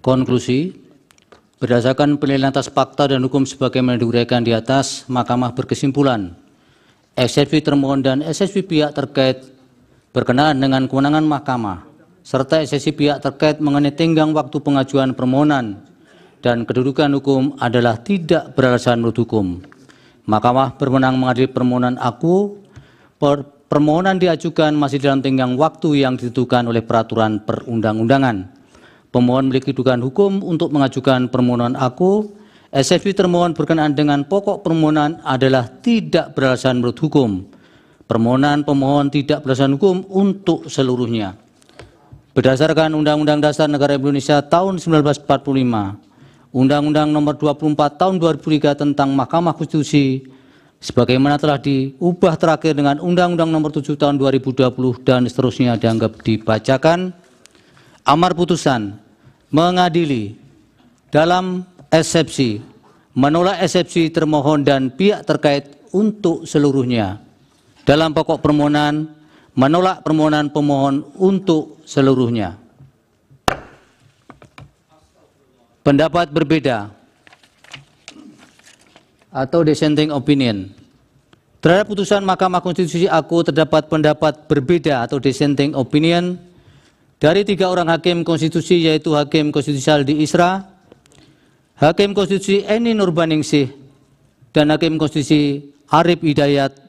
Konklusi, berdasarkan penilaian atas fakta dan hukum sebagaimana diuraikan di atas, Mahkamah berkesimpulan eksepsi termohon dan eksepsi pihak terkait berkenaan dengan kewenangan Mahkamah, serta eksepsi pihak terkait mengenai tenggang waktu pengajuan permohonan dan kedudukan hukum adalah tidak beralasan menurut hukum. Mahkamah berwenang mengadili permohonan akuo, permohonan diajukan masih dalam tenggang waktu yang ditentukan oleh peraturan perundang-undangan. Pemohon memiliki dugaan hukum untuk mengajukan permohonan aku. Eksepsi termohon berkenaan dengan pokok permohonan adalah tidak beralasan menurut hukum. Permohonan pemohon tidak beralasan hukum untuk seluruhnya. Berdasarkan Undang-Undang Dasar Negara Indonesia tahun 1945, Undang-Undang Nomor 24 tahun 2003 tentang Mahkamah Konstitusi, sebagaimana telah diubah terakhir dengan Undang-Undang Nomor 7 tahun 2020 dan seterusnya dianggap dibacakan. Amar putusan mengadili dalam eksepsi, menolak eksepsi termohon dan pihak terkait untuk seluruhnya. Dalam pokok permohonan, menolak permohonan pemohon untuk seluruhnya. Pendapat berbeda atau dissenting opinion. Terhadap putusan Mahkamah Konstitusi aku terdapat pendapat berbeda atau dissenting opinion dari 3 orang hakim konstitusi, yaitu Hakim Konstitusi Saldi Isra, Hakim Konstitusi Eni Nurbaningsih, dan Hakim Konstitusi Arif Hidayat